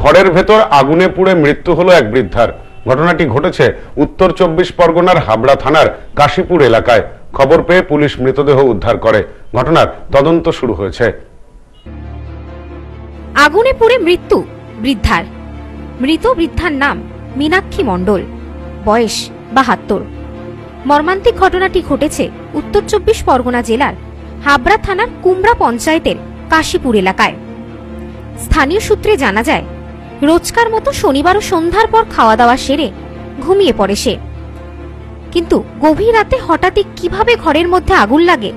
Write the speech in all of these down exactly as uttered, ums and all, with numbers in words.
ঘরের ভেতর আগুনে পুড়ে মৃত্যু হলো এক বৃদ্ধার। ঘটনাটি ঘটেছে উত্তর চব্বিশ পরগনার হাবড়া থানার কাশীপুর এলাকায়। খবর পেয়ে পুলিশ মৃতদেহ উদ্ধার করে। ঘটনার তদন্ত শুরু হয়েছে। আগুনে পুড়ে মৃত্যু বৃদ্ধার। মৃত বৃদ্ধার নাম মীনাক্ষী মণ্ডল, বয়স বাহাত্তর। মর্মান্তিক ঘটনাটি ঘটেছে উত্তর চব্বিশ পরগনা জেলার হাবড়া থানার কুমড়া পঞ্চায়েতের কাশীপুর এলাকায়। স্থানীয় সূত্রে জানা যায়, রোজকার মতো শনিবারও সন্ধ্যার পর খাওয়া দাওয়া সেরে ঘুমিয়ে পড়ে সে। কিন্তু গভীর রাতে হঠাৎই কিভাবে ঘরের মধ্যে আগুন লাগে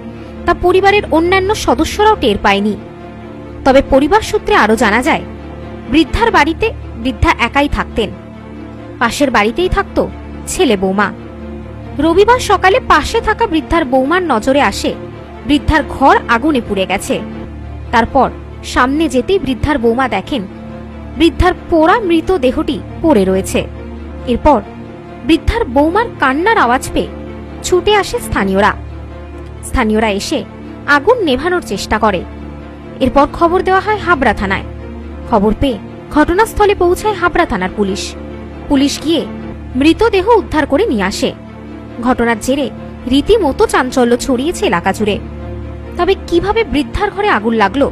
তা পরিবারের অন্যান্য সদস্যরাও টের পায়নি। তবে পরিবার সূত্রে আরও জানা যায়, বৃদ্ধার বাড়িতে বৃদ্ধা একাই থাকতেন। পাশের বাড়িতেই থাকত ছেলে বৌমা। রবিবার সকালে পাশে থাকা বৃদ্ধার বৌমার নজরে আসে বৃদ্ধার ঘর আগুনে পুড়ে গেছে। তারপর সামনে যেতেই বৃদ্ধার বৌমা দেখেন বৃদ্ধার পোড়া মৃত দেহটি পড়ে রয়েছে। এরপর বৃদ্ধার বৌমার কান্নার আওয়াজ পেয়ে ছুটে আসে স্থানীয়রা। স্থানীয়রা এসে আগুন নেভানোর চেষ্টা করে। এরপর খবর দেওয়া হয় হাবড়া থানায়। খবর পেয়ে ঘটনাস্থলে পৌঁছায় হাবড়া থানার পুলিশ। পুলিশ গিয়ে মৃতদেহ উদ্ধার করে নিয়ে আসে। ঘটনার জেরে রীতিমতো চাঞ্চল্য ছড়িয়েছে এলাকা জুড়ে। তবে কিভাবে বৃদ্ধার ঘরে আগুন লাগলো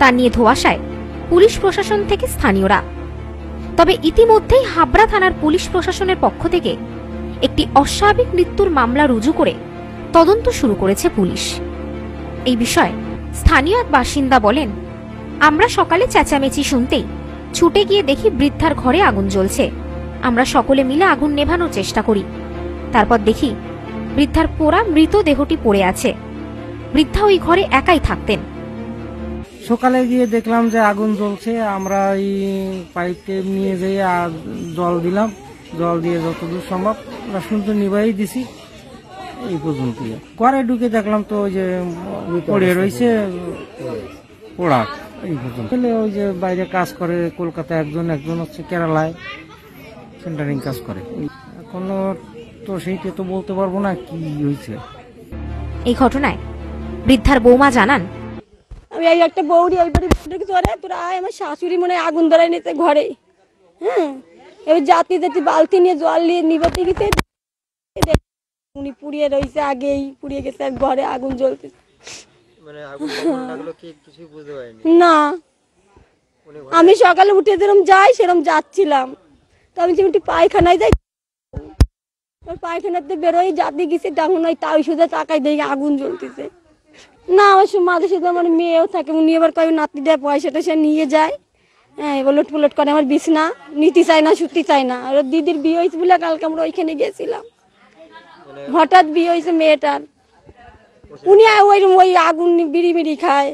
তা নিয়ে ধোঁয়াশায় পুলিশ প্রশাসন থেকে স্থানীয়রা। তবে ইতিমধ্যেই হাবড়া থানার পুলিশ প্রশাসনের পক্ষ থেকে একটি অস্বাভাবিক মৃত্যুর মামলা রুজু করে তদন্ত শুরু করেছে পুলিশ। এই বিষয়ে স্থানীয় এক বাসিন্দা বলেন, আমরা সকালে চেঁচামেচি শুনতেই ছুটে গিয়ে দেখি বৃদ্ধার ঘরে আগুন জ্বলছে। আমরা সকলে মিলে আগুন নেভানোর চেষ্টা করি। তারপর দেখি বৃদ্ধার পোড়া মৃত দেহটি পড়ে আছে। বৃদ্ধা ওই ঘরে একাই থাকতেন। সকালে গিয়ে দেখলাম যে আগুন জ্বলছে। আমরা এই পাইপে নিয়ে যেয়ে জল দিলাম, জল দিয়ে যতদূর সম্ভব রাসন তো নিভাই দিছি। এই পর্যন্ত ঘরে ঢুকে দেখলাম তো ওই যে পড়ে রয়েছে পোড়া। এই পর্যন্ত ওই যে বাইরে কাজ করে কলকাতা একজন, একজন হচ্ছে কেরালায় সেন্টারিং কাজ করে। এখনো তো সেইটা তো বলতে পারবো না কি হয়েছে। এই ঘটনায় বৃদ্ধার বৌমা জানান, আমি এই একটা বৌড়ি এই বাড়ি ধরে তোরা আয়, আমার শাশুড়ি মনে আগুন ধরাই নিতে ঘরে। হ্যাঁ, এবার জাতি জাতি বালতি নিয়ে জল নিয়ে নিবাতে গেছে, উনি পুড়িয়ে রয়েছে, আগেই পুড়িয়ে গেছে, আর ঘরে আগুন জ্বলতে না। আমি সকালে উঠে যেরকম যাই সেরকম যাচ্ছিলাম, তো আমি যেমন পায়খানায় যাই, পায়খানাতে বেরোয় জাতি গেছে ডাঙন হয়, তাই সোজা তাকাই দেখি আগুন জ্বলতেছে। না আমার মাঝে শুধু আমার মেয়েও থাকে, উনি আবার কয় নাতি দেয় পয়সাটা সে নিয়ে যায়। হ্যাঁ, ওলট পুলট করে আমার বিছনা নিতে চায় না, শুতে চায় না। আর দিদির বিয়ে হয়েছে বলে কালকে আমরা ওইখানে গেছিলাম, হঠাৎ বিয়ে হয়েছে মেয়েটার। উনি ওই ওই আগুন বিড়ি বিড়ি খায়,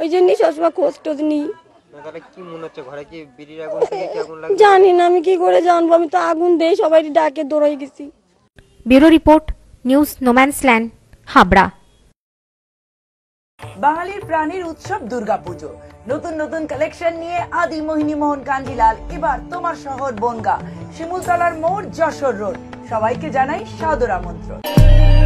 ওই জন্যই সবসময় খোঁজ টোজ নিই। জানি না আমি কি করে জানবো, আমি তো আগুন দেই সবাই ডাকে দৌড়াই গেছি। Bureau report, news no man's land, Habra. বাঙালির প্রাণের উৎসব দুর্গাপুজো। নতুন নতুন কালেকশন নিয়ে আদি মোহিনী মোহন কাঞ্জিলাল এবার তোমার শহর বনগা, শিমুলতলার মোড়, যশোর রোড। সবাইকে জানাই সাদর আমন্ত্রণ।